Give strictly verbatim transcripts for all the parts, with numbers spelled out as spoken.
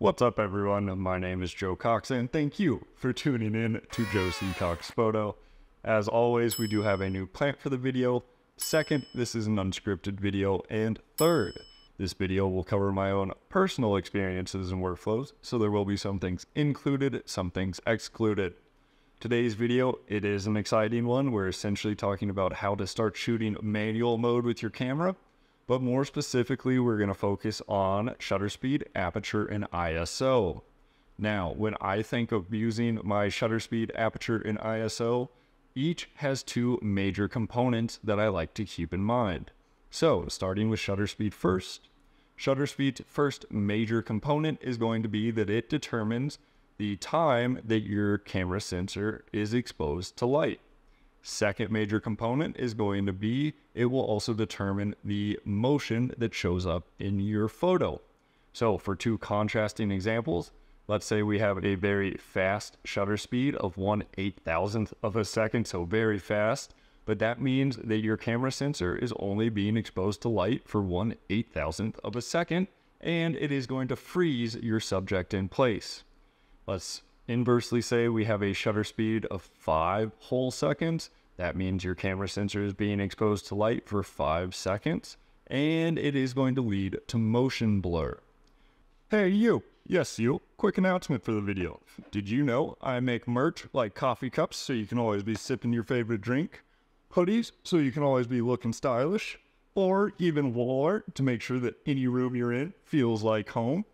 What's up, everyone? My name is Joe Cox, and thank you for tuning in to Joe Cox Photo. As always, we do have a new plant for the video. Second, this is an unscripted video. And third, this video will cover my own personal experiences and workflows, so there will be some things included, some things excluded. Today's video, it is an exciting one. We're essentially talking about how to start shooting manual mode with your camera. But more specifically, we're going to focus on shutter speed, aperture, and I S O. Now, when I think of using my shutter speed, aperture, and I S O, each has two major components that I like to keep in mind. So, starting with shutter speed first. Shutter speed's first major component is going to be that it determines the time that your camera sensor is exposed to light. Second major component is going to be, it will also determine the motion that shows up in your photo. So for two contrasting examples, let's say we have a very fast shutter speed of one eight thousandth of a second, so very fast, but that means that your camera sensor is only being exposed to light for one eight thousandth of a second, and it is going to freeze your subject in place. Let's inversely say we have a shutter speed of five whole seconds. That means your camera sensor is being exposed to light for five seconds, and it is going to lead to motion blur. Hey you, yes you, quick announcement for the video. Did you know I make merch like coffee cups so you can always be sipping your favorite drink, hoodies so you can always be looking stylish, or even wall art to make sure that any room you're in feels like home.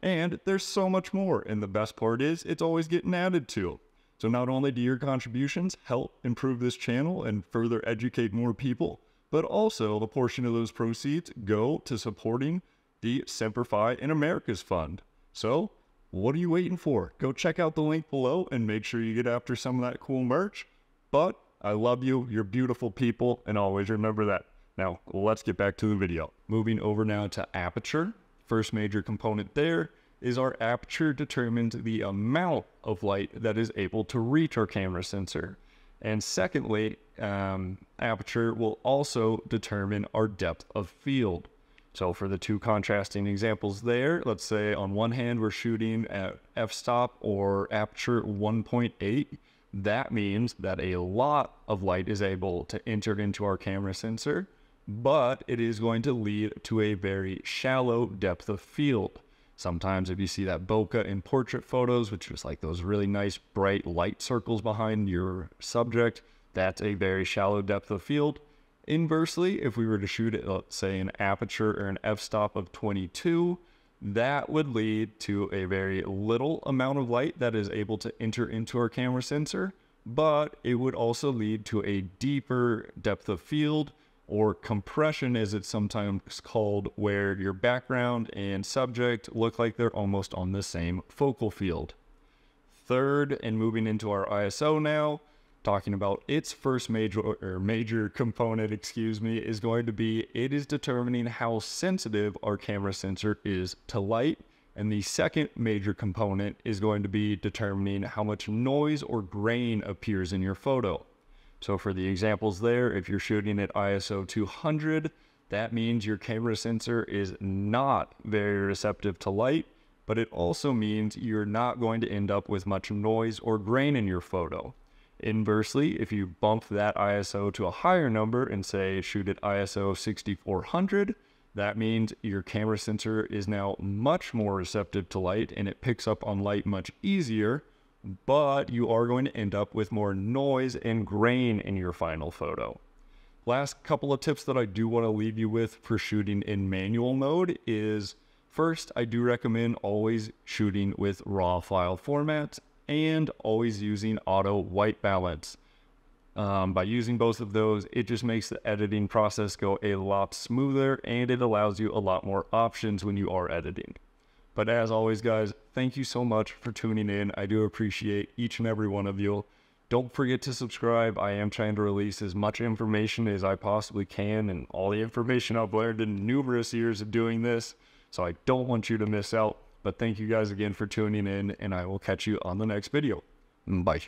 And there's so much more, and the best part is it's always getting added to. So not only do your contributions help improve this channel and further educate more people, but also a portion of those proceeds go to supporting the Semper Fi in America's Fund. So what are you waiting for? Go check out the link below and make sure you get after some of that cool merch. But I love you, you're beautiful people, and always remember that. Now let's get back to the video. Moving over now to aperture. First major component there is our aperture determines the amount of light that is able to reach our camera sensor. And secondly, um, aperture will also determine our depth of field. So for the two contrasting examples there, let's say on one hand, we're shooting at f-stop or aperture one point eight. That means that a lot of light is able to enter into our camera sensor, but it is going to lead to a very shallow depth of field. Sometimes if you see that bokeh in portrait photos, which is like those really nice bright light circles behind your subject, that's a very shallow depth of field. Inversely, if we were to shoot at, let's say, an aperture or an f-stop of twenty-two, that would lead to a very little amount of light that is able to enter into our camera sensor, but it would also lead to a deeper depth of field, or compression as it's sometimes called, where your background and subject look like they're almost on the same focal field. Third, and moving into our I S O now, talking about its first major or major component, excuse me, is going to be, it is determining how sensitive our camera sensor is to light. And the second major component is going to be determining how much noise or grain appears in your photo. So for the examples there, if you're shooting at I S O two hundred, that means your camera sensor is not very receptive to light, but it also means you're not going to end up with much noise or grain in your photo. Inversely, if you bump that I S O to a higher number and say shoot at I S O sixty-four hundred, that means your camera sensor is now much more receptive to light and it picks up on light much easier, but you are going to end up with more noise and grain in your final photo. Last couple of tips that I do want to leave you with for shooting in manual mode is, first, I do recommend always shooting with raw file formats and always using auto white balance. Um, by using both of those, it just makes the editing process go a lot smoother and it allows you a lot more options when you are editing. But as always, guys, thank you so much for tuning in. I do appreciate each and every one of you. Don't forget to subscribe. I am trying to release as much information as I possibly can and all the information I've learned in numerous years of doing this. So I don't want you to miss out. But thank you guys again for tuning in, and I will catch you on the next video. Bye.